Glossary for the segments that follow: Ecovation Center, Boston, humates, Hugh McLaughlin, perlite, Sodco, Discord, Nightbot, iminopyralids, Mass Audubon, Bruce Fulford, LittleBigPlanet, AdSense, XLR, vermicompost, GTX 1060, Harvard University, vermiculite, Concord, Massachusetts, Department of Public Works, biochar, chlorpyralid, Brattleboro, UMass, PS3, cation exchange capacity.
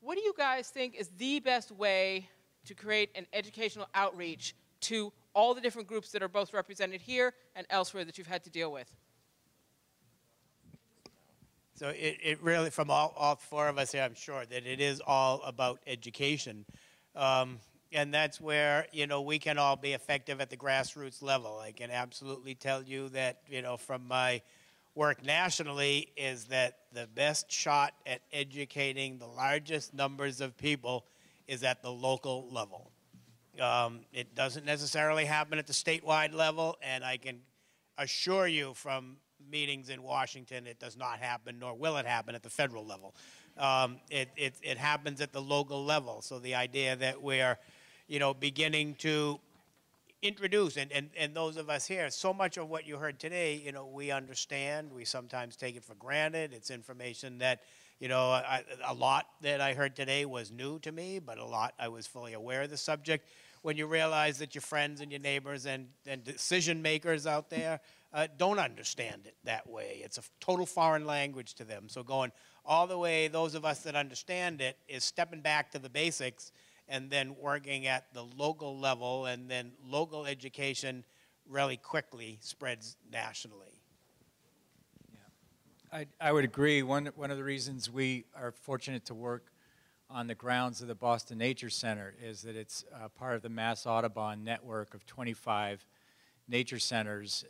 What do you guys think is the best way to create an educational outreach to all the different groups that are both represented here and elsewhere that you've had to deal with? So it really, from all four of us here, I'm sure that it is all about education. And that's where, you know, we can all be effective at the grassroots level. I can absolutely tell you that, you know, from my work nationally, is that the best shot at educating the largest numbers of people is at the local level. It doesn't necessarily happen at the statewide level, and I can assure you from meetings in Washington, it does not happen, nor will it happen at the federal level. It happens at the local level. So the idea that we're, you know, beginning to introduce, and those of us here, so much of what you heard today, you know, we understand. We sometimes take it for granted. It's information that, you know, a lot that I heard today was new to me, but a lot I was fully aware of the subject. When you realize that your friends and your neighbors and decision makers out there don't understand it that way. It's a total foreign language to them. So going all the way, those of us that understand it, is stepping back to the basics and then working at the local level, and then local education really quickly spreads nationally. Yeah, I would agree. One of the reasons we are fortunate to work on the grounds of the Boston Nature Center is that it's part of the Mass Audubon network of 25 nature centers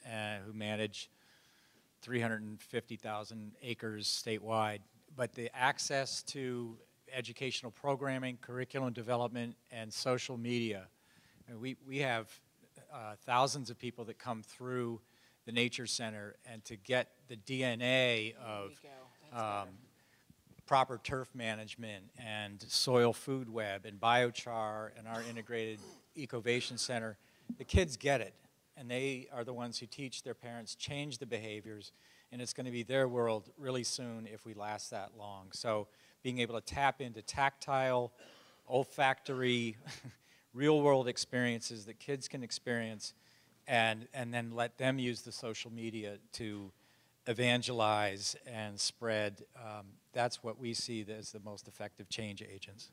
who manage 350,000 acres statewide. But the access to educational programming, curriculum development, and social media. And we have thousands of people that come through the Nature Center, and to get the DNA of proper turf management and soil food web and biochar and our integrated Ecovation Center, the kids get it. And they are the ones who teach their parents, change the behaviors, and it's going to be their world really soon if we last that long. So being able to tap into tactile, olfactory, real-world experiences that kids can experience, and then let them use the social media to evangelize and spread. That's what we see as the most effective change agents.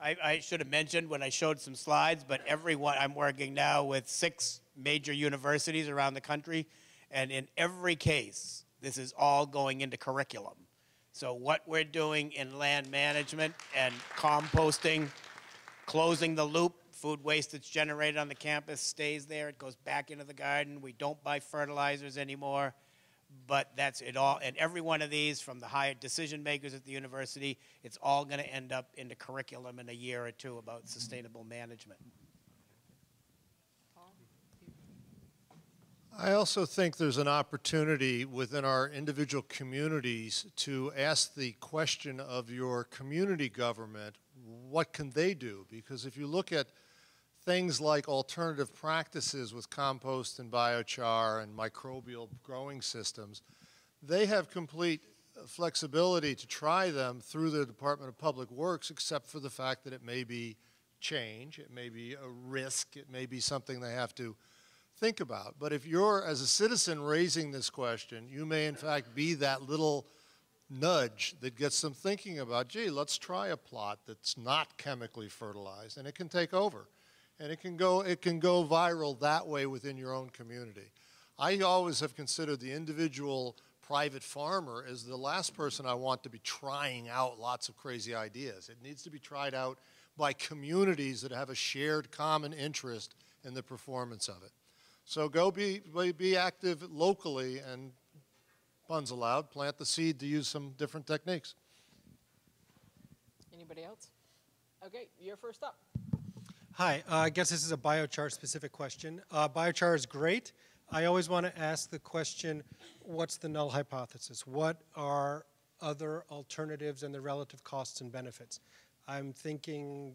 I should have mentioned when I showed some slides, but everyone, I'm working now with 6 major universities around the country, and in every case, this is all going into curriculum. So what we're doing in land management and composting, closing the loop, food waste that's generated on the campus stays there, it goes back into the garden, we don't buy fertilizers anymore, but that's it all. And every one of these, from the higher decision makers at the university, it's all gonna end up into curriculum in a year or two about sustainable management. I also think there's an opportunity within our individual communities to ask the question of your community government, what can they do? Because if you look at things like alternative practices with compost and biochar and microbial growing systems, they have complete flexibility to try them through the Department of Public Works, except for the fact that it may be change, it may be a risk, it may be something they have to think about. But if you're, as a citizen, raising this question, you may in fact be that little nudge that gets them thinking about, gee, let's try a plot that's not chemically fertilized, and it can take over. And it can go viral that way within your own community. I always have considered the individual private farmer as the last person I want to be trying out lots of crazy ideas. It needs to be tried out by communities that have a shared common interest in the performance of it. So go be active locally, and puns allowed, plant the seed to use some different techniques. Anybody else? Okay, you're first up. Hi, I guess this is a biochar specific question. Biochar is great. I always want to ask the question, what's the null hypothesis? What are other alternatives and the relative costs and benefits? I'm thinking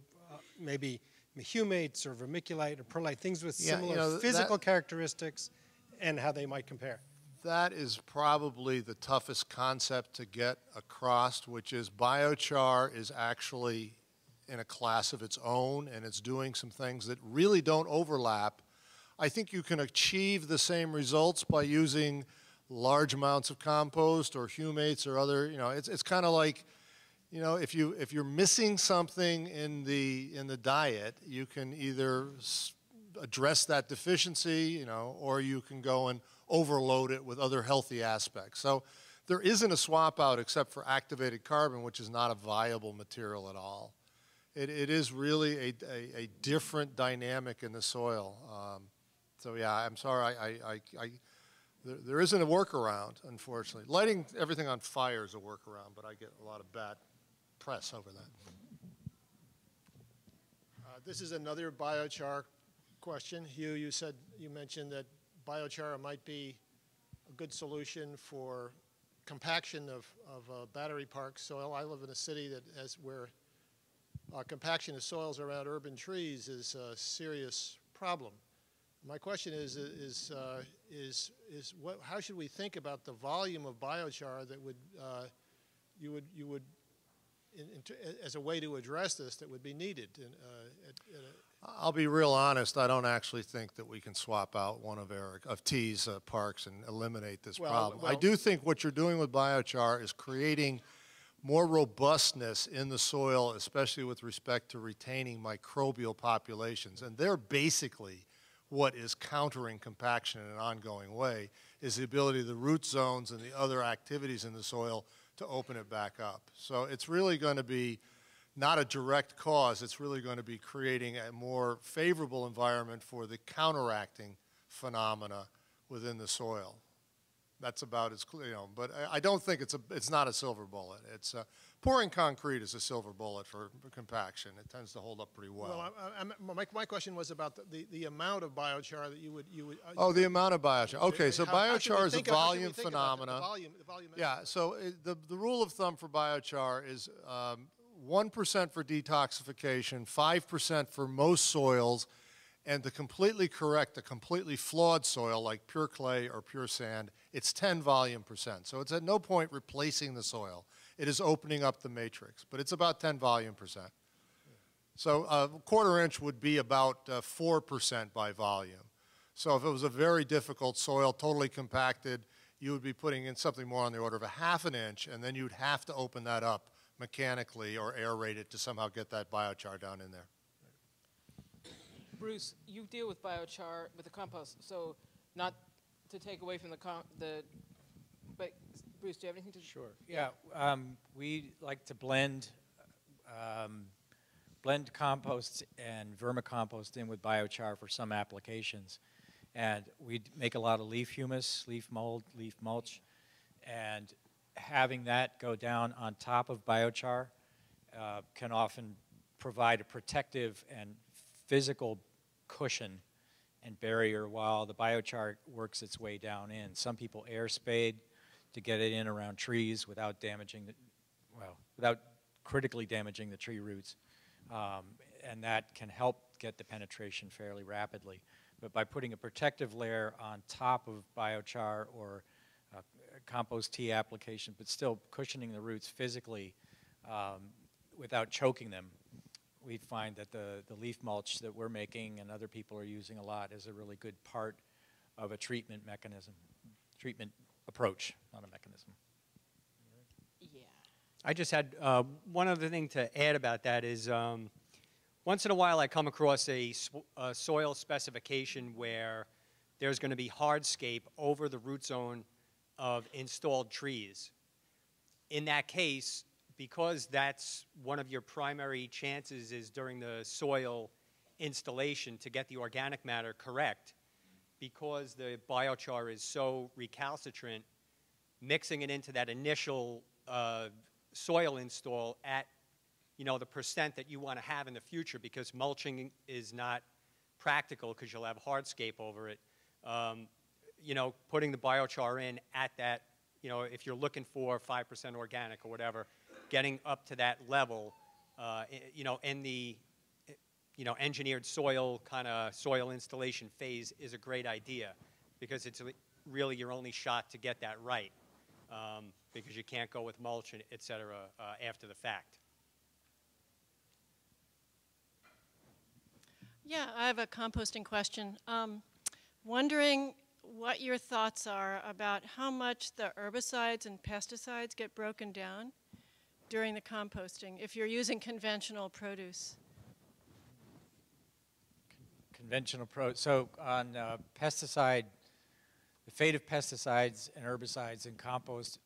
maybe humates or vermiculite or perlite, things with similar physical characteristics, and how they might compare. That is probably the toughest concept to get across, which is biochar is actually in a class of its own, and it's doing some things that really don't overlap. I think you can achieve the same results by using large amounts of compost or humates or other, you know, it's kind of like You know, if you're missing something in the diet, you can either address that deficiency, you know, or you can go and overload it with other healthy aspects. So there isn't a swap out except for activated carbon, which is not a viable material at all. It is really a different dynamic in the soil. So yeah, I'm sorry, there isn't a workaround, unfortunately. Lighting everything on fire is a workaround, but I get a lot of bad press over that. This is another biochar question. Hugh, you mentioned that biochar might be a good solution for compaction of battery park soil. I live in a city where compaction of soils around urban trees is a serious problem. My question is how should we think about the volume of biochar that as a way to address this that would be needed? I'll be real honest. I don't actually think that we can swap out one of T's parks and eliminate this problem. I do think what you're doing with biochar is creating more robustness in the soil, especially with respect to retaining microbial populations, and they're basically what is countering compaction in an ongoing way is the ability of the root zones and the other activities in the soil to open it back up. So it's really going to be not a direct cause. It's really going to be creating a more favorable environment for the counteracting phenomena within the soil. That's about as clear, you know, but I don't think it's not a silver bullet. It's pouring concrete is a silver bullet for compaction. It tends to hold up pretty well. Well, my question was about the amount of biochar that the amount of biochar. Okay, so biochar is a volume phenomena. The volume. Yeah. So the rule of thumb for biochar is 1% for detoxification, 5% for most soils, and to completely correct a completely flawed soil like pure clay or pure sand, it's 10 volume percent. So it's at no point replacing the soil. It is opening up the matrix, but it's about 10 volume percent. So a quarter inch would be about 4% by volume. So if it was a very difficult soil, totally compacted, you would be putting in something more on the order of a half an inch, and then you'd have to open that up mechanically or aerate it to somehow get that biochar down in there. Bruce, you deal with biochar with the compost, so not to take away from but Bruce, do you have anything to? Sure. Yeah, we like to blend composts and vermicompost in with biochar for some applications, and we make a lot of leaf humus, leaf mold, leaf mulch, and having that go down on top of biochar can often provide a protective and physical cushion and barrier while the biochar works its way down in. Some people air spade to get it in around trees without damaging without critically damaging the tree roots. And that can help get the penetration fairly rapidly. But by putting a protective layer on top of biochar or compost tea application, but still cushioning the roots physically without choking them, we find that the leaf mulch that we're making and other people are using a lot is a really good part of a treatment mechanism, treatment approach, not a mechanism. Yeah. I just had one other thing to add about that is once in a while I come across a soil specification where there's going to be hardscape over the root zone of installed trees. In that case, because that's one of your primary chances is during the soil installation to get the organic matter correct, because the biochar is so recalcitrant, mixing it into that initial soil install at, you know, the percent that you want to have in the future, because mulching is not practical because you'll have hardscape over it. You know, putting the biochar in at that, you know, if you're looking for 5% organic or whatever, getting up to that level, you know, in the, you know, engineered soil kind of soil installation phase is a great idea, because it's really your only shot to get that right, because you can't go with mulch and et cetera after the fact. Yeah, I have a composting question. Wondering what your thoughts are about how much the herbicides and pesticides get broken down during the composting if you're using conventional produce? Conventional produce. So on pesticide, the fate of pesticides and herbicides and compost,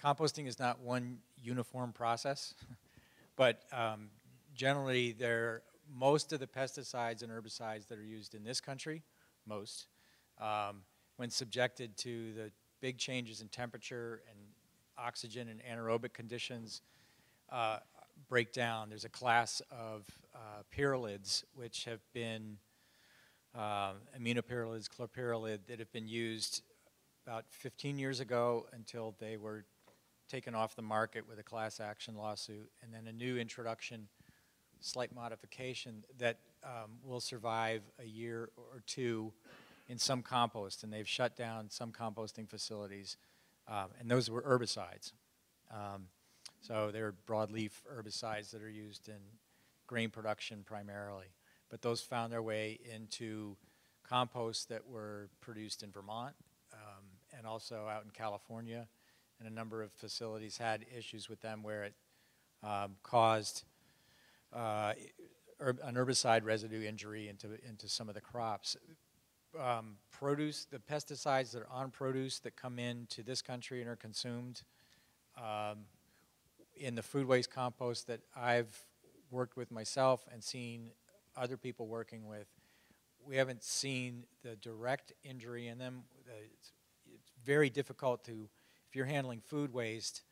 composting is not one uniform process, but generally most of the pesticides and herbicides that are used in this country, most, when subjected to the big changes in temperature and oxygen and anaerobic conditions, break down. There's a class of pyralids which have been, iminopyralids, chlorpyralid, that have been used about 15 years ago until they were taken off the market with a class action lawsuit, and then a new introduction, slight modification, that will survive a year or two in some compost, and they've shut down some composting facilities, and those were herbicides. So they're broadleaf herbicides that are used in grain production primarily, but those found their way into composts that were produced in Vermont and also out in California, and a number of facilities had issues with them where it caused an herbicide residue injury into some of the crops. Produce, the pesticides that are on produce that come into this country and are consumed, in the food waste compost that I've worked with myself and seen other people working with, we haven't seen the direct injury in them. It's very difficult to, if you're handling food waste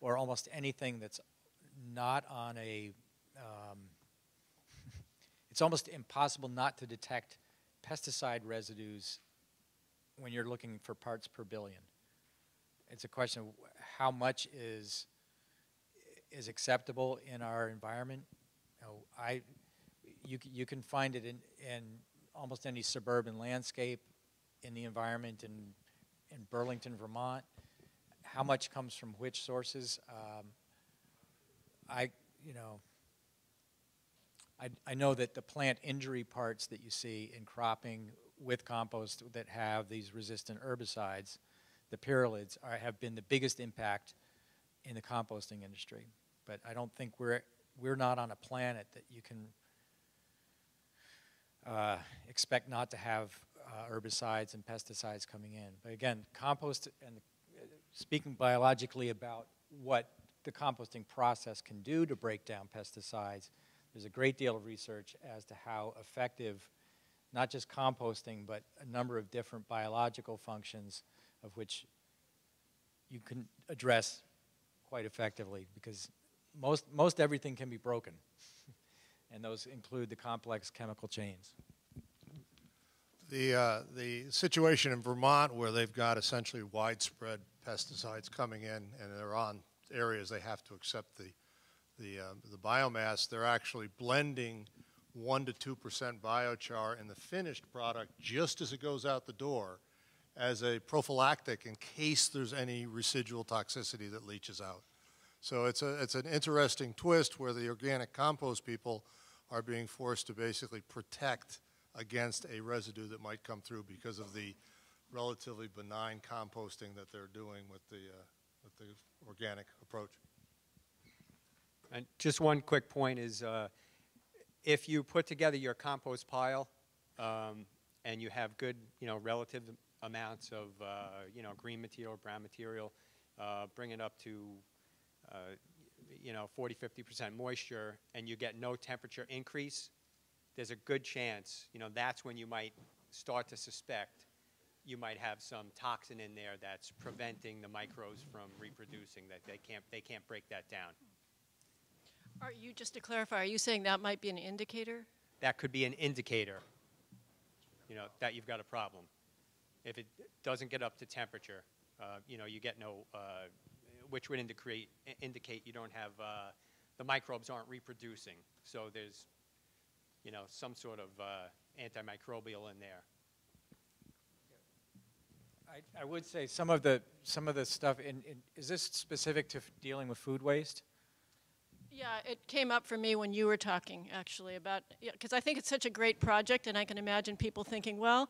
or almost anything that's not on a, it's almost impossible not to detect pesticide residues when you're looking for parts per billion. It's a question of how much is acceptable in our environment. You know, you can find it in almost any suburban landscape, in the environment in Burlington, Vermont. How much comes from which sources? I know that the plant injury parts that you see in cropping with compost that have these resistant herbicides, the pyralids, have been the biggest impact in the composting industry. But I don't think we're not on a planet that you can expect not to have herbicides and pesticides coming in. But again, compost, and speaking biologically about what the composting process can do to break down pesticides, there's a great deal of research as to how effective not just composting but a number of different biological functions of which you can address quite effectively, because most everything can be broken. And those include the complex chemical chains. The situation in Vermont where they've got essentially widespread pesticides coming in and they're on areas they have to accept the biomass, they're actually blending 1 to 2% biochar in the finished product just as it goes out the door as a prophylactic in case there's any residual toxicity that leaches out. So it's an interesting twist where the organic compost people are being forced to basically protect against a residue that might come through because of the relatively benign composting that they're doing with the organic approach. And just one quick point is, if you put together your compost pile and you have good, relative amounts of, green material, brown material, bring it up to, 40–50% moisture, and you get no temperature increase, there's a good chance, that's when you might start to suspect you might have some toxin in there that's preventing the microbes from reproducing, that they can't break that down. Are you, just to clarify, are you saying that might be an indicator? That could be an indicator, that you've got a problem. If it doesn't get up to temperature, you get no, which would indicate you don't have, the microbes aren't reproducing. So there's, some sort of antimicrobial in there. I would say some of the stuff, is this specific to dealing with food waste? Yeah, it came up for me when you were talking, actually, about, because I think it's such a great project, and I can imagine people thinking, well,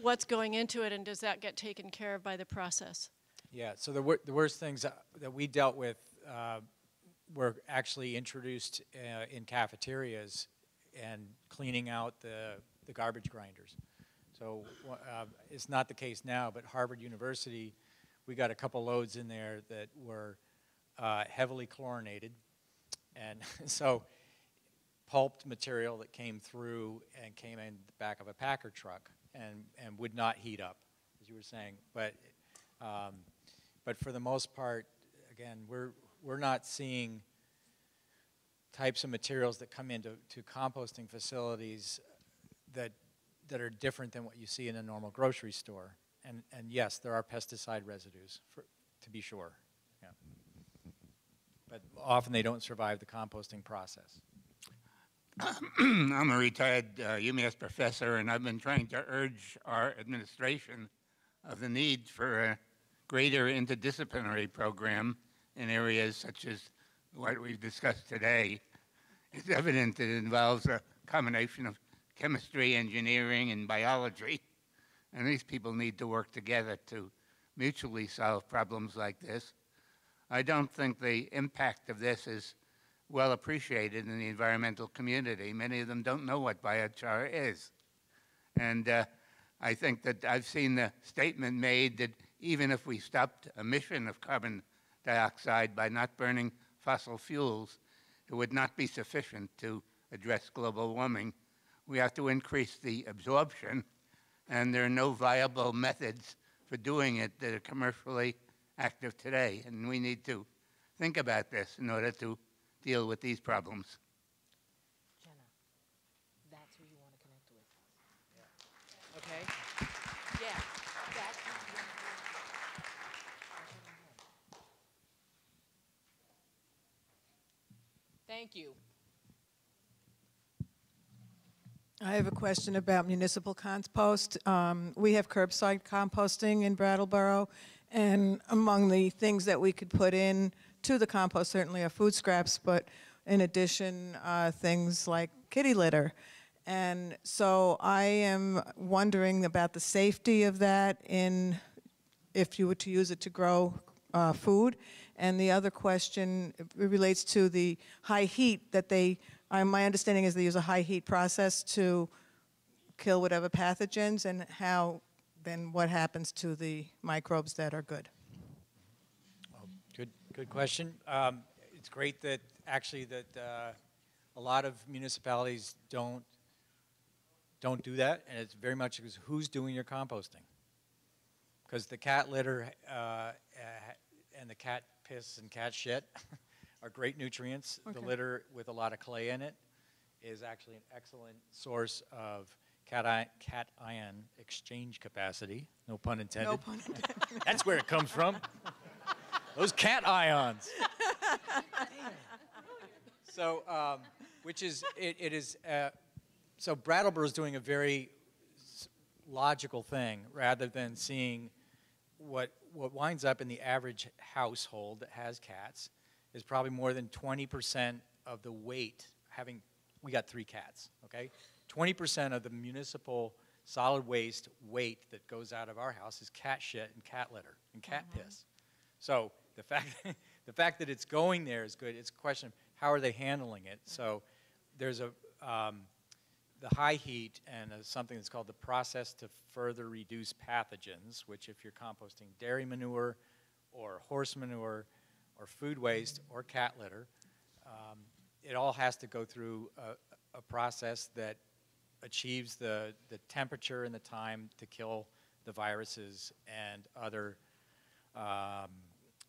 what's going into it, and does that get taken care of by the process? Yeah, so the worst things that we dealt with were actually introduced in cafeterias and cleaning out the garbage grinders. So it's not the case now, but Harvard University, we got a couple loads in there that were heavily chlorinated. And so pulped material that came through and came in the back of a packer truck and would not heat up, as you were saying. But for the most part, again, we're not seeing types of materials that come into composting facilities that are different than what you see in a normal grocery store. And yes, there are pesticide residues, to be sure. Yeah. But often they don't survive the composting process. I'm a retired UMass professor, and I've been trying to urge our administration of the need for a greater interdisciplinary program in areas such as what we've discussed today. It's evident that it involves a combination of chemistry, engineering, and biology. And these people need to work together to mutually solve problems like this. I don't think the impact of this is well appreciated in the environmental community. Many of them don't know what biochar is. And I think that I've seen the statement made that even if we stopped emission of carbon dioxide by not burning fossil fuels, it would not be sufficient to address global warming. We have to increase the absorption, and there are no viable methods for doing it that are commercially active today, and we need to think about this in order to deal with these problems. Jenna, that's who you want to connect with. Yeah. Okay? Yeah, that's who you want to connect with. Thank you. I have a question about municipal compost. We have curbside composting in Brattleboro, and among the things that we could put in to the compost certainly are food scraps, but in addition, things like kitty litter. And so I am wondering about the safety of that in if you were to use it to grow food. And the other question relates to the high heat that they, my understanding is they use a high heat process to kill whatever pathogens, and how then what happens to the microbes that are good. Good question. It's great that actually that a lot of municipalities don't do that, and it's very much because who's doing your composting? Because the cat litter and the cat piss and cat shit are great nutrients. Okay. The litter with a lot of clay in it is actually an excellent source of cation exchange capacity. No pun intended. No pun intended. That's where it comes from. Those cat ions. So, which is, it is, so Brattleboro is doing a very logical thing rather than seeing what winds up in the average household that has cats is probably more than 20% of the weight having, we got 3 cats, okay? 20% of the municipal solid waste weight that goes out of our house is cat shit and cat litter and cat piss. So, the fact that it's going there is good. It's a question of how are they handling it. So there's a, the high heat and something that's called the process to further reduce pathogens, which if you're composting dairy manure or horse manure or food waste or cat litter, it all has to go through a process that achieves the temperature and the time to kill the viruses and other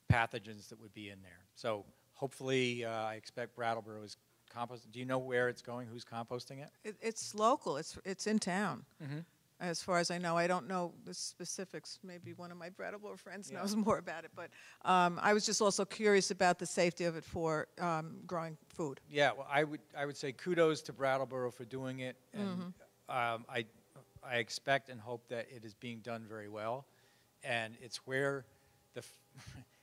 pathogens that would be in there. So hopefully I expect Brattleboro is composting. Do you know where it's going? Who's composting it? It's local. It's in town. Mm-hmm. As far as I know, I don't know the specifics. Maybe one of my Brattleboro friends knows more about it. But I was just also curious about the safety of it for growing food. Yeah, well, I would say kudos to Brattleboro for doing it, and I expect and hope that it is being done very well, and it's where.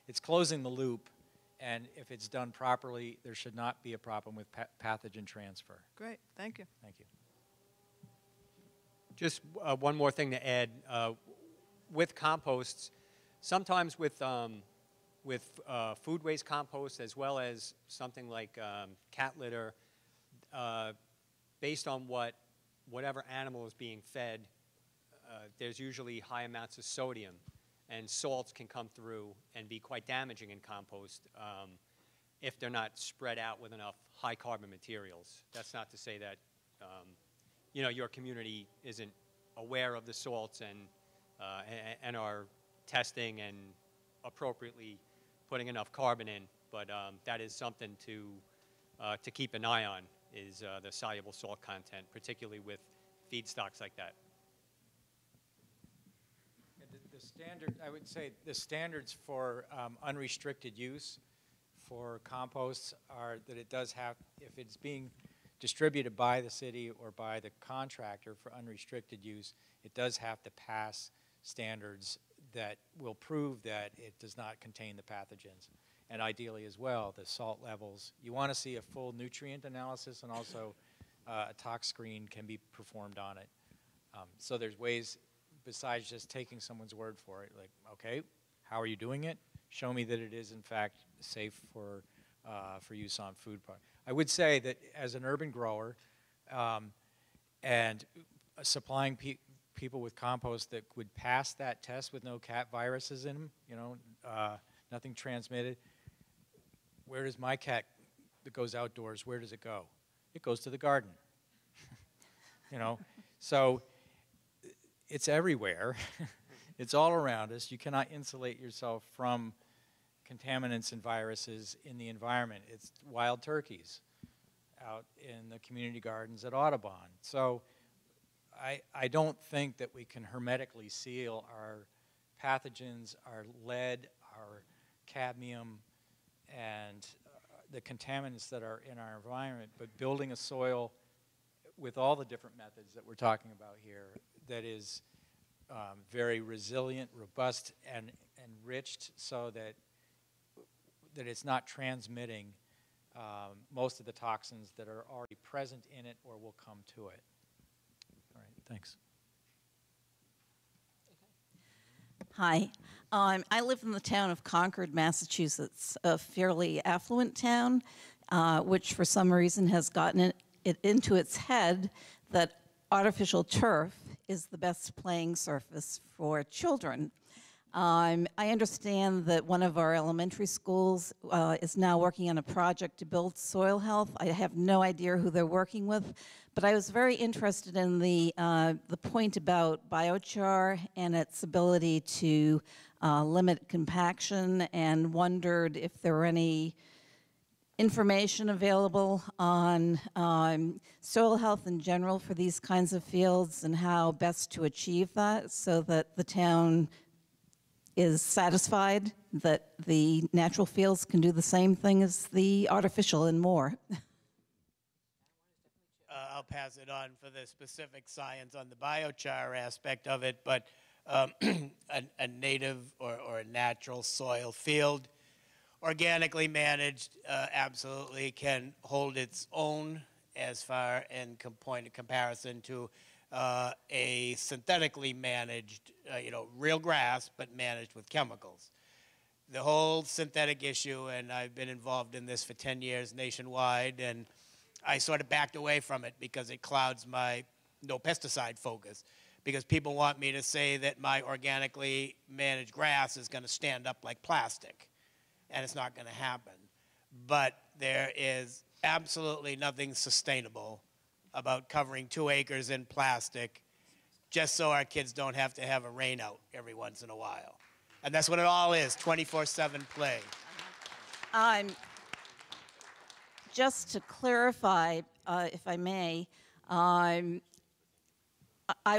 It's closing the loop, and if it's done properly, there should not be a problem with pathogen transfer. Great. Thank you. Thank you. Just one more thing to add. With composts, sometimes with with food waste compost as well as something like cat litter, based on whatever animal is being fed, there's usually high amounts of sodium, and salts can come through and be quite damaging in compost if they're not spread out with enough high carbon materials. That's not to say that you know, your community isn't aware of the salts and are testing and appropriately putting enough carbon in, but that is something to keep an eye on, is the soluble salt content, particularly with feedstocks like that. The standard, I would say, the standards for unrestricted use for composts are that it does have, if it's being distributed by the city or by the contractor for unrestricted use, it does have to pass standards that will prove that it does not contain the pathogens. And ideally as well, the salt levels. You want to see a full nutrient analysis, and also a tox screen can be performed on it. So there's ways besides just taking someone's word for it, like, okay, how are you doing it? Show me that it is in fact safe for use on food products. I would say that as an urban grower and supplying people with compost that would pass that test with no cat viruses in them, you know, nothing transmitted, where does my cat that goes outdoors, where does it go? It goes to the garden, you know? So it's everywhere. It's all around us. You cannot insulate yourself from contaminants and viruses in the environment. It's wild turkeys out in the community gardens at Audubon. So I don't think that we can hermetically seal our pathogens, our lead, our cadmium, and the contaminants that are in our environment, but building a soil with all the different methods that we're talking about here that is very resilient, robust, and enriched so that, it's not transmitting most of the toxins that are already present in it or will come to it. All right, thanks. Hi, I live in the town of Concord, Massachusetts, a fairly affluent town, which for some reason has gotten it into its head that artificial turf is the best playing surface for children. I understand that one of our elementary schools is now working on a project to build soil health. I have no idea who they're working with, but I was very interested in the point about biochar and its ability to limit compaction, and wondered if there were any information available on soil health in general for these kinds of fields and how best to achieve that so that the town is satisfied that the natural fields can do the same thing as the artificial and more. I'll pass it on for the specific science on the biochar aspect of it, but a native or a natural soil field, organically managed, absolutely can hold its own as far in point of comparison to a synthetically managed, you know, real grass, but managed with chemicals. The whole synthetic issue, and I've been involved in this for 10 years nationwide, and I sort of backed away from it because it clouds my no pesticide focus, because people want me to say that my organically managed grass is going to stand up like plastic. And it's not going to happen. But there is absolutely nothing sustainable about covering 2 acres in plastic just so our kids don't have to have a rain out every once in a while. And that's what it all is, 24/7 play. Just to clarify, if I may, I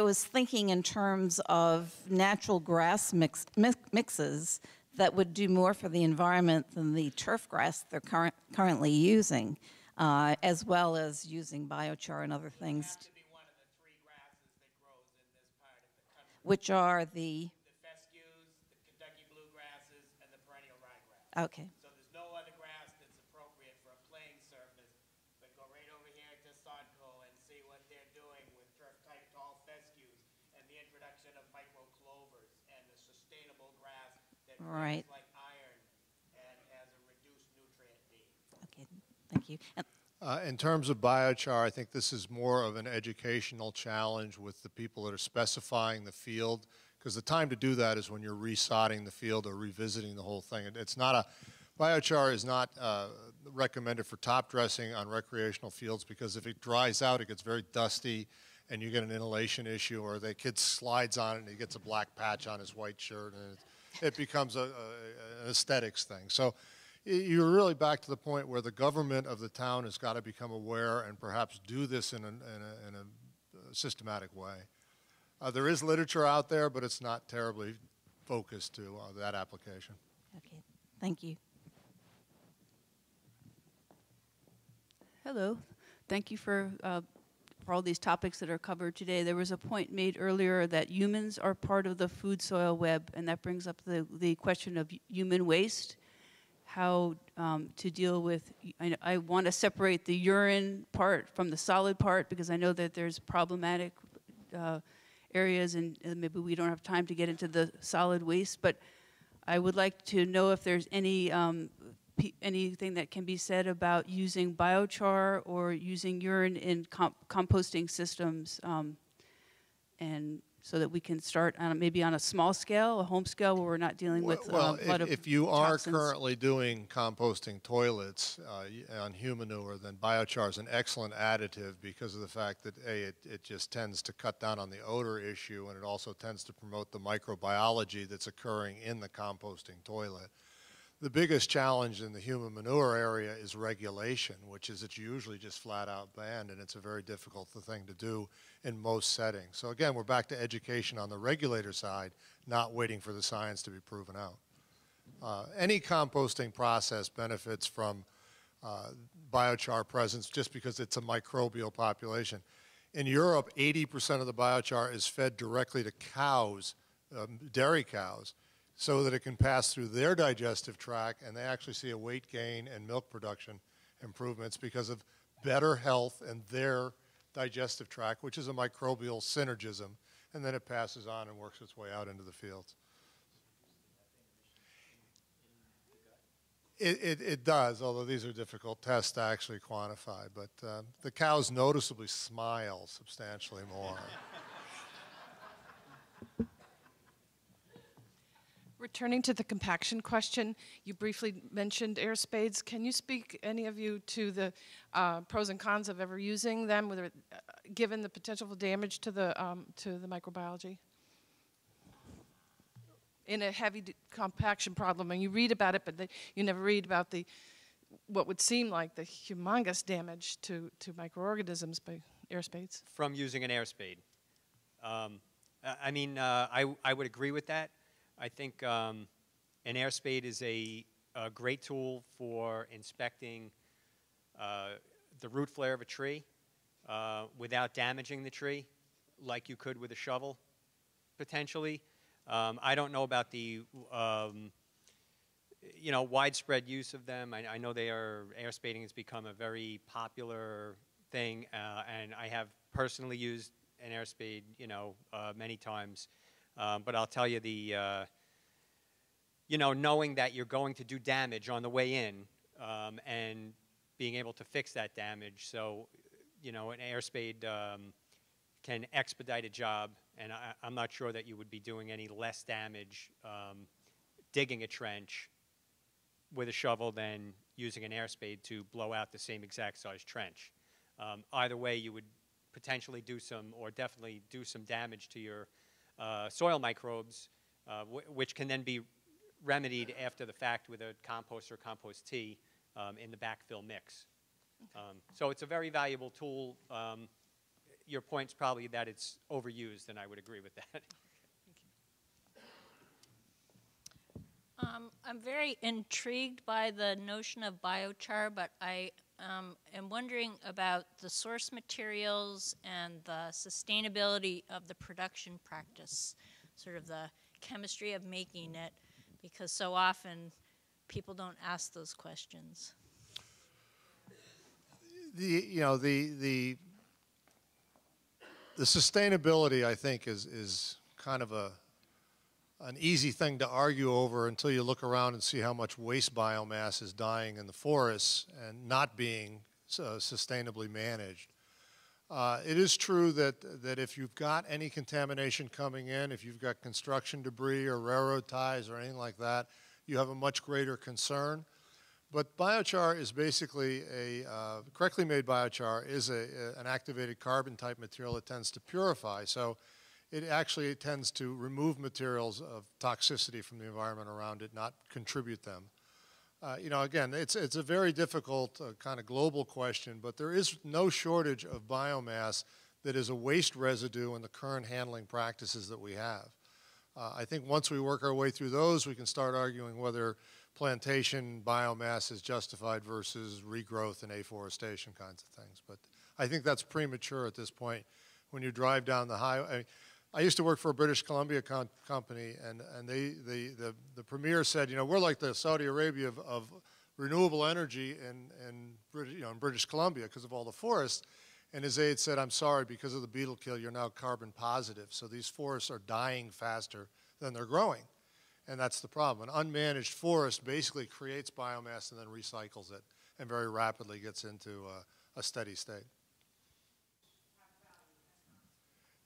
was thinking in terms of natural grass mixes that would do more for the environment than the turf grass they're currently using, as well as using biochar and other things. It would have to be one of the 3 grasses that grows in this part of the country. Which are the? The fescues, the Kentucky blue grasses, and the perennial ryegrass. Okay. So there's no other grass that's appropriate for a playing surface, but go right over here to Sodco and see what they're doing with turf-type tall fescues and the introduction of micro clovers and the sustainable grass. Right. Like iron Okay, thank you. In terms of biochar, I think this is more of an educational challenge with the people that are specifying the field, because the time to do that is when you're resodding the field or revisiting the whole thing. It's not a, biochar is not recommended for top dressing on recreational fields, because if it dries out, it gets very dusty and you get an inhalation issue, or the kid slides on it and he gets a black patch on his white shirt, and it becomes an aesthetics thing. So you're really back to the point where the government of the town has got to become aware and perhaps do this in a systematic way. There is literature out there, but it's not terribly focused to that application. Okay, thank you. Hello, thank you for all these topics that are covered today. There was a point made earlier that humans are part of the food soil web, and that brings up the question of human waste. How to deal with, I want to separate the urine part from the solid part, because I know that there's problematic areas, and maybe we don't have time to get into the solid waste, but I would like to know if there's any anything that can be said about using biochar or using urine in composting systems, and so that we can start on, maybe on a small scale, a home scale, where we're not dealing with a lot of toxins. If you are currently doing composting toilets on human manure, then biochar is an excellent additive, because of the fact that, A, it just tends to cut down on the odor issue, and it also tends to promote the microbiology that's occurring in the composting toilet. The biggest challenge in the human manure area is regulation, which is it's usually just flat out banned, and it's a very difficult thing to do in most settings. So again, we're back to education on the regulator side, not waiting for the science to be proven out. Any composting process benefits from biochar presence, just because it's a microbial population. In Europe, 80% of the biochar is fed directly to cows, dairy cows, so that it can pass through their digestive tract, and they actually see a weight gain and milk production improvements because of better health in their digestive tract, which is a microbial synergism, and then it passes on and works its way out into the fields. It does, although these are difficult tests to actually quantify, but the cows noticeably smile substantially more. Returning to the compaction question, you briefly mentioned air spades. Can you speak, any of you, to the pros and cons of ever using them, whether, given the potential for damage to the microbiology? In a heavy compaction problem, and you read about it, but you never read about the what would seem like the humongous damage to microorganisms by air spades. From using an air spade. I mean, I would agree with that. I think an air spade is a great tool for inspecting the root flare of a tree without damaging the tree, like you could with a shovel, potentially. I don't know about the you know, widespread use of them. I know they are, air spading has become a very popular thing, and I have personally used an air spade, you know, many times. But I'll tell you, the, you know, knowing that you're going to do damage on the way in and being able to fix that damage. So, you know, an air spade can expedite a job, and I'm not sure that you would be doing any less damage digging a trench with a shovel than using an air spade to blow out the same exact size trench. Either way, you would potentially do some, or definitely do some damage to your soil microbes, which can then be remedied after the fact with a compost or compost tea in the backfill mix. Okay. So it's a very valuable tool. Your point's probably that it's overused, and I would agree with that. Okay. Thank you. I'm very intrigued by the notion of biochar, but I am wondering about the source materials and the sustainability of the production practice, sort of the chemistry of making it, because so often people don't ask those questions. The sustainability, I think, is kind of a an easy thing to argue over until you look around and see how much waste biomass is dying in the forests and not being sustainably managed. It is true that if you've got any contamination coming in, if you've got construction debris or railroad ties or anything like that, you have a much greater concern. But biochar is basically correctly made biochar is an activated carbon type material. It tends to purify. So it actually tends to remove materials of toxicity from the environment around it, not contribute them. You know, again, it's a very difficult kind of global question, but there is no shortage of biomass that is a waste residue in the current handling practices that we have. I think once we work our way through those, we can start arguing whether plantation biomass is justified versus regrowth and afforestation kinds of things. But I think that's premature at this point. When you drive down the highway, I used to work for a British Columbia company, and the premier said, you know, we're like the Saudi Arabia of renewable energy in British Columbia because of all the forests. And his aide said, I'm sorry, because of the beetle kill, you're now carbon positive. So these forests are dying faster than they're growing. And that's the problem. An unmanaged forest basically creates biomass and then recycles it and very rapidly gets into a steady state.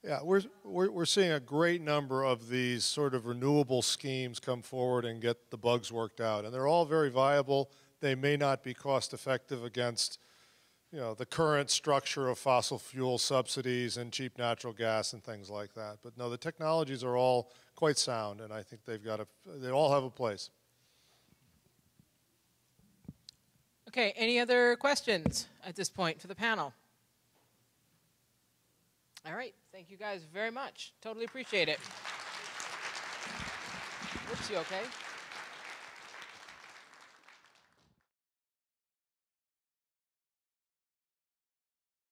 Yeah, we're seeing a great number of these sort of renewable schemes come forward and get the bugs worked out. And they're all very viable. They may not be cost effective against, you know, the current structure of fossil fuel subsidies and cheap natural gas and things like that. But no, the technologies are all quite sound, and I think they all have a place. Okay, any other questions at this point for the panel? All right, thank you guys very much. Totally appreciate it. Whoops, you okay?